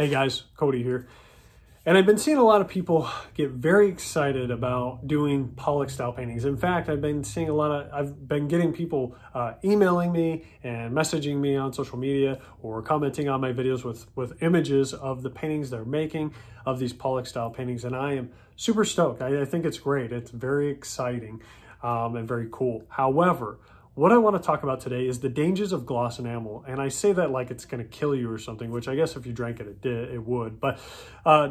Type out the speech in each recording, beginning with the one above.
Hey guys, Cody here. And I've been seeing a lot of people get very excited about doing Pollock style paintings. In fact, I've been getting people emailing me and messaging me on social media or commenting on my videos with images of the paintings they're making of these Pollock style paintings. And I am super stoked. I think it's great. It's very exciting and very cool. However, what I want to talk about today is the dangers of gloss enamel. And I say that like it's going to kill you or something, which I guess if you drank it, it would. But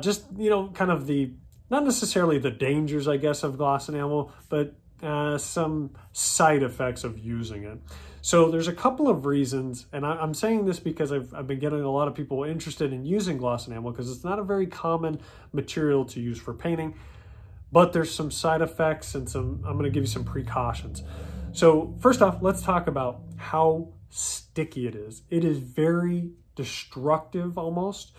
just, you know, kind of the, not necessarily the dangers, I guess, of gloss enamel, but some side effects of using it. So there's a couple of reasons, and I'm saying this because I've been getting a lot of people interested in using gloss enamel because it's not a very common material to use for painting. But there's some side effects and some, I'm going to give you some precautions. So first off, let's talk about how sticky it is. It is very destructive almost.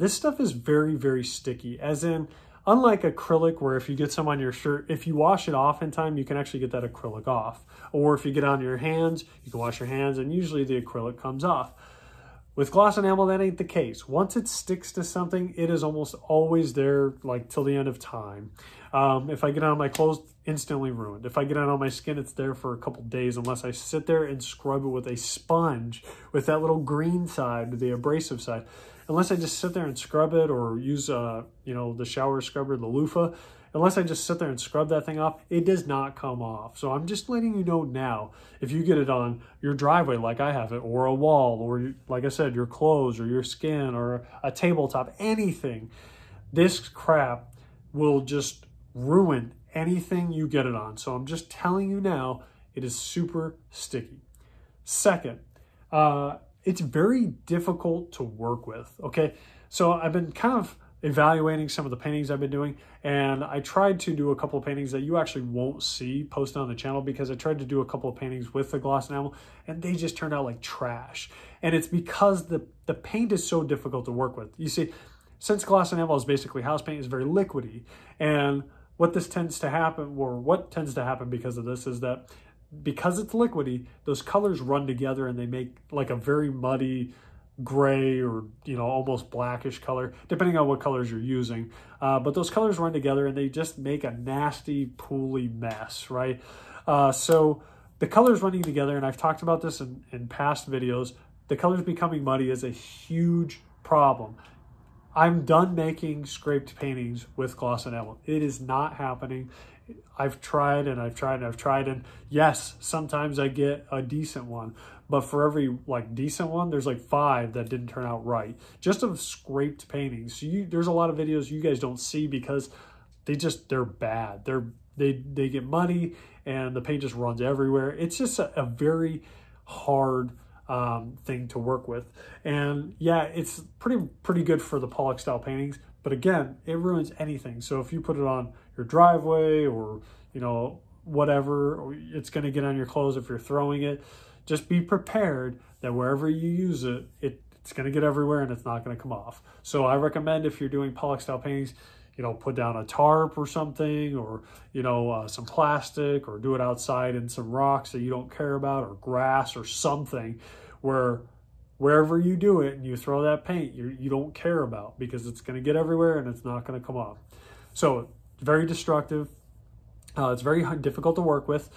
This stuff is very, very sticky, as in, unlike acrylic, where if you get some on your shirt, if you wash it off in time, you can actually get that acrylic off. Or if you get on your hands, you can wash your hands and usually the acrylic comes off. With gloss enamel, that ain't the case. Once it sticks to something, it is almost always there, like till the end of time. If I get it on my clothes, instantly ruined. If I get it on my skin, it's there for a couple days unless I sit there and scrub it with a sponge with that little green side, the abrasive side. Unless I just sit there and scrub it or use, you know, the shower scrubber, the loofah. Unless I just sit there and scrub that thing off, it does not come off. So I'm just letting you know now, if you get it on your driveway like I have it, or a wall, or like I said, your clothes or your skin or a tabletop, anything, this crap will just ruin anything you get it on. So I'm just telling you now, it is super sticky. Second, it's very difficult to work with, okay? So I've been kind of evaluating some of the paintings I've been doing, and I tried to do a couple of paintings that you actually won't see posted on the channel because I tried to do a couple of paintings with the gloss enamel and they just turned out like trash. And it's because the paint is so difficult to work with. You see, since gloss enamel is basically house paint, it's very liquidy, and what this tends to happen, or what tends to happen because of this, is that because it's liquidy, those colors run together and they make like a very muddy gray, or, you know, almost blackish color, depending on what colors you're using. But those colors run together and they just make a nasty, pooly mess, right? So the colors running together, and I've talked about this in past videos, the colors becoming muddy is a huge problem. I'm done making scraped paintings with gloss enamel. It is not happening. I've tried and I've tried and I've tried, and yes, sometimes I get a decent one, but for every like decent one, there's like 5 that didn't turn out right, just of scraped paintings. So there's a lot of videos you guys don't see because they're bad. They get muddy and the paint just runs everywhere. It's just a very hard thing to work with. And yeah, it's pretty good for the Pollock style paintings, but again, it ruins anything. So if you put it on your driveway or, you know, whatever, or it's going to get on your clothes if you're throwing it, just be prepared that wherever you use it, it's going to get everywhere and it's not going to come off. So I recommend if you're doing Pollock style paintings, you know, put down a tarp or something, or, you know, some plastic, or do it outside in some rocks that you don't care about, or grass or something, wherever you do it and you throw that paint, you don't care about, because it's going to get everywhere and it's not going to come off. So very destructive. It's very difficult to work with.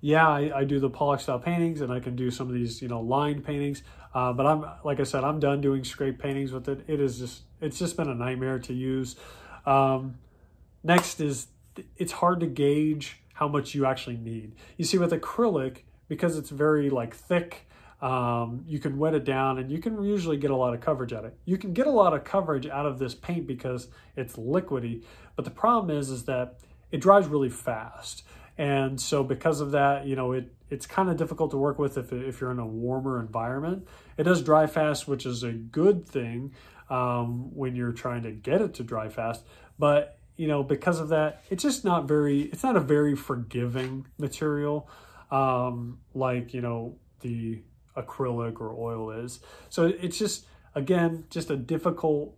Yeah, I do the Pollock style paintings, and I can do some of these, you know, lined paintings. But like I said, I'm done doing scrape paintings with it. It's just been a nightmare to use. Next is, it's hard to gauge how much you actually need. You see, with acrylic, because it's very like thick, you can wet it down and you can usually get a lot of coverage out of it. You can get a lot of coverage out of this paint because it's liquidy, but the problem is that it dries really fast. And so because of that, you know, it's kind of difficult to work with if you're in a warmer environment. It does dry fast, which is a good thing when you're trying to get it to dry fast. But, you know, because of that, it's just not very, it's not a very forgiving material like, you know, the acrylic or oil is. So it's just, again, just a difficult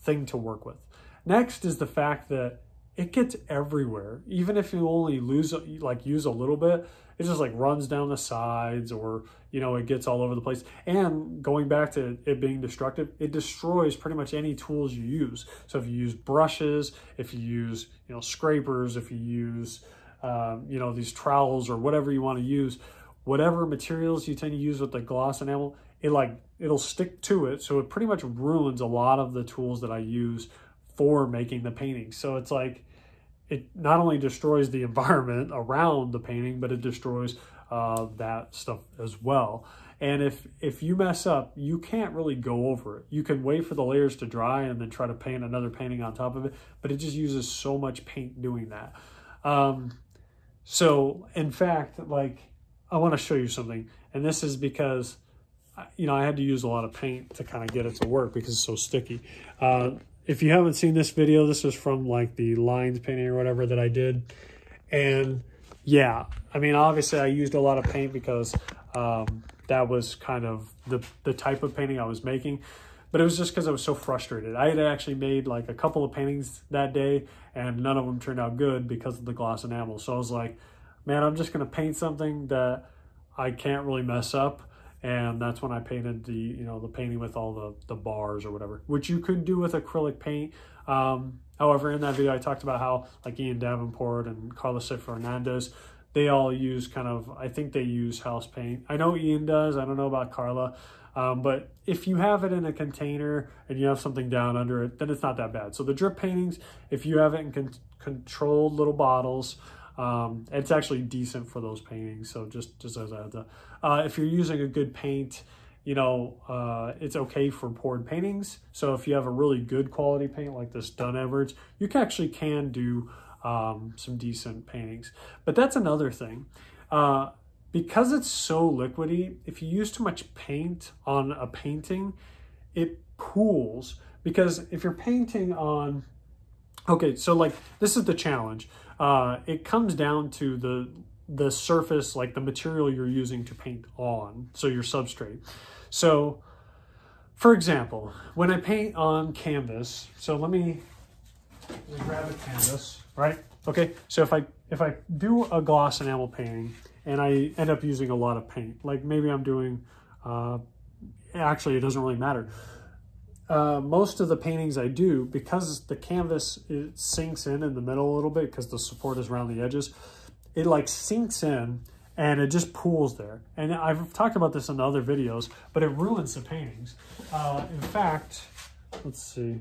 thing to work with. Next is the fact that it gets everywhere. Even if you only use a little bit, it just like runs down the sides, or, you know, it gets all over the place. And going back to it being destructive, it destroys pretty much any tools you use. So if you use brushes, if you use, you know, scrapers, if you use, you know, these trowels or whatever you want to use, whatever materials you tend to use with the gloss enamel, it'll stick to it. So it pretty much ruins a lot of the tools that I use for making the painting. So it's like, it not only destroys the environment around the painting, but it destroys that stuff as well. And if you mess up, you can't really go over it. You can wait for the layers to dry and then try to paint another painting on top of it, but it just uses so much paint doing that. So in fact, like, I want to show you something, and this is because, you know, I had to use a lot of paint to kind of get it to work because it's so sticky. If you haven't seen this video, this is from like the lines painting or whatever that I did. And yeah, I mean, obviously I used a lot of paint because that was kind of the type of painting I was making. But it was just because I was so frustrated. I had actually made like a couple of paintings that day, and none of them turned out good because of the gloss enamel. So I was like, man, I'm just going to paint something that I can't really mess up. And that's when I painted the, you know, the painting with all the bars or whatever, which you could do with acrylic paint. However, in that video, I talked about how like Ian Davenport and Carla Sifuentes, they all use kind of, I think they use house paint. I know Ian does. I don't know about Carla. But if you have it in a container and you have something down under it, then it's not that bad. So the drip paintings, if you have it in controlled little bottles, it's actually decent for those paintings. So just as I had to, if you're using a good paint, you know, it's okay for poured paintings. So if you have a really good quality paint like this Dunn Edwards, you can do some decent paintings. But that's another thing. Because it's so liquidy, if you use too much paint on a painting, it pools. Because if you're painting on, okay, so like this is the challenge. It comes down to the surface, like the material you're using to paint on, so your substrate. So for example, when I paint on canvas, so let me grab a canvas, right? Okay, so if I do a gloss enamel painting and I end up using a lot of paint, like maybe I'm doing, actually it doesn't really matter. Most of the paintings I do, because the canvas, it sinks in the middle a little bit because the support is around the edges, it like sinks in and it just pools there. And I've talked about this in the other videos, but it ruins the paintings. In fact, let's see.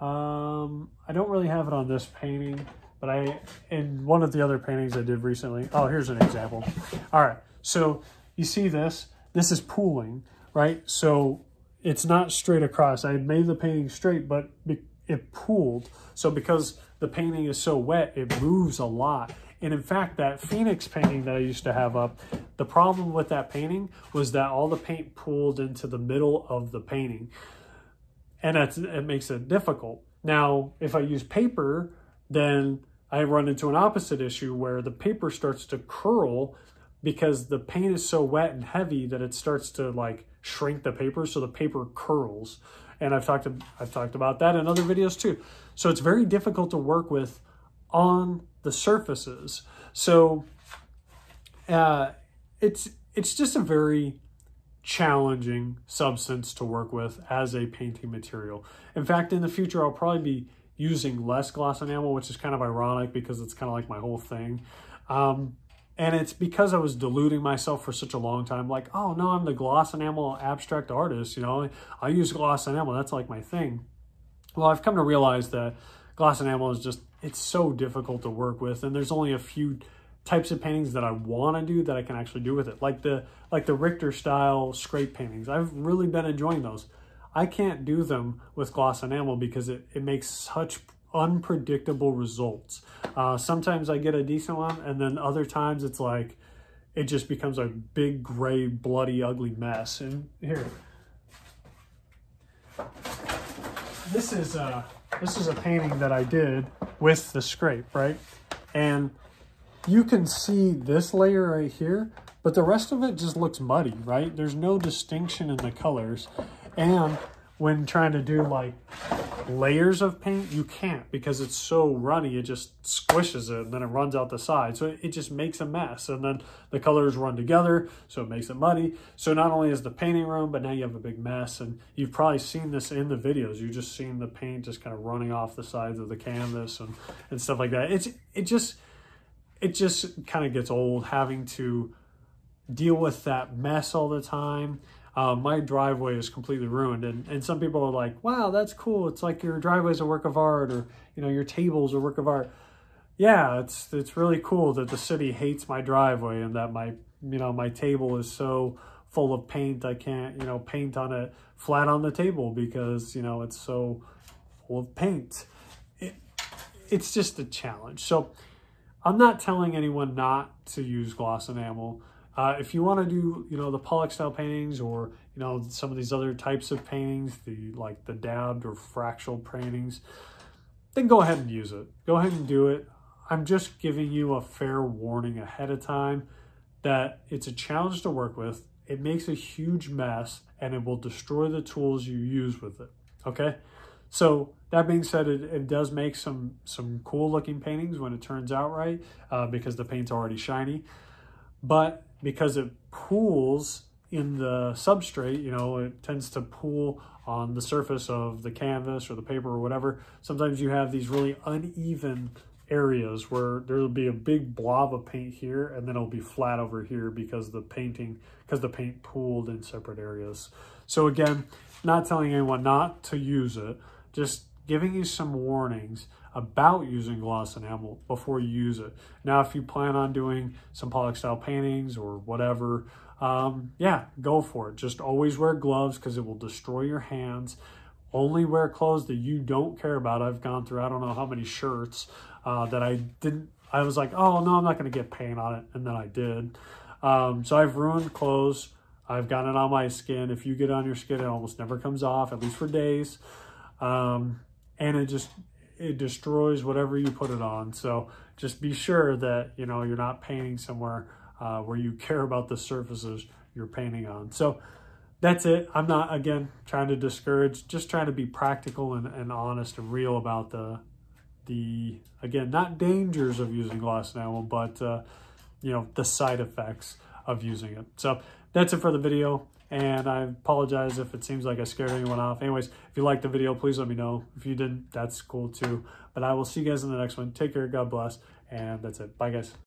I don't really have it on this painting, but in one of the other paintings I did recently, oh, here's an example. All right, so you see this is pooling, right? So it's not straight across. I had made the painting straight, but it pooled. So because the painting is so wet, it moves a lot. And in fact, that Phoenix painting that I used to have up, the problem with that painting was that all the paint pooled into the middle of the painting. And it makes it difficult. Now, if I use paper, then I run into an opposite issue where the paper starts to curl because the paint is so wet and heavy that it starts to like shrink the paper, so the paper curls. And I've talked about that in other videos too. So it's very difficult to work with on the surfaces. So it's just a very challenging substance to work with as a painting material. In fact, in the future, I'll probably be using less gloss enamel, which is kind of ironic because it's kind of like my whole thing. And it's because I was deluding myself for such a long time. Like, oh no, I'm the gloss enamel abstract artist. You know, I use gloss enamel. That's like my thing. Well, I've come to realize that gloss enamel is just, it's so difficult to work with. And there's only a few types of paintings that I want to do that I can actually do with it. Like the Richter style scrape paintings. I've really been enjoying those. I can't do them with gloss enamel because it makes such unpredictable results. Sometimes I get a decent one, and then other times it's like, it just becomes a big, gray, bloody, ugly mess. And here, this is a painting that I did with the scrape, right? And you can see this layer right here, but the rest of it just looks muddy, right? There's no distinction in the colors. And when trying to do like layers of paint, you can't, because it's so runny. It just squishes it, and then it runs out the side. So it just makes a mess. And then the colors run together, so it makes it muddy. So not only is the painting ruined, but now you have a big mess. And you've probably seen this in the videos. You've just seen the paint just kind of running off the sides of the canvas and stuff like that. It just kind of gets old having to deal with that mess all the time. My driveway is completely ruined, and some people are like, wow, that's cool. It's like your driveway is a work of art, or, you know, your table's a work of art. Yeah, it's really cool that the city hates my driveway and that my, you know, my table is so full of paint. I can't, you know, paint on it flat on the table because, you know, it's so full of paint. It's just a challenge. So I'm not telling anyone not to use gloss enamel. If you want to do, you know, the Pollock style paintings, or, you know, some of these other types of paintings, like the dabbed or fractal paintings, then go ahead and use it. Go ahead and do it. I'm just giving you a fair warning ahead of time that it's a challenge to work with. It makes a huge mess, and it will destroy the tools you use with it. Okay? So that being said, it does make some cool looking paintings when it turns out right, because the paint's already shiny. But because it pools in the substrate, you know, it tends to pool on the surface of the canvas or the paper or whatever. Sometimes you have these really uneven areas where there'll be a big blob of paint here, and then it'll be flat over here because the paint pooled in separate areas. So again, not telling anyone not to use it, just giving you some warnings about using gloss enamel before you use it. Now, if you plan on doing some Pollock style paintings or whatever, yeah, go for it. Just always wear gloves because it will destroy your hands. Only wear clothes that you don't care about. I've gone through, I don't know how many shirts that I was like, oh no, I'm not gonna get paint on it. And then I did. So I've ruined clothes. I've gotten it on my skin. If you get on your skin, it almost never comes off, at least for days. And it destroys whatever you put it on. So just be sure that, you know, you're not painting somewhere where you care about the surfaces you're painting on. So that's it. I'm not, again, trying to discourage, just trying to be practical and honest and real about the again, not dangers of using gloss enamel, but, you know, the side effects of using it. So that's it for the video. And I apologize if it seems like I scared anyone off. Anyways, if you liked the video, please let me know. If you didn't, that's cool too. But I will see you guys in the next one. Take care. God bless. And that's it. Bye, guys.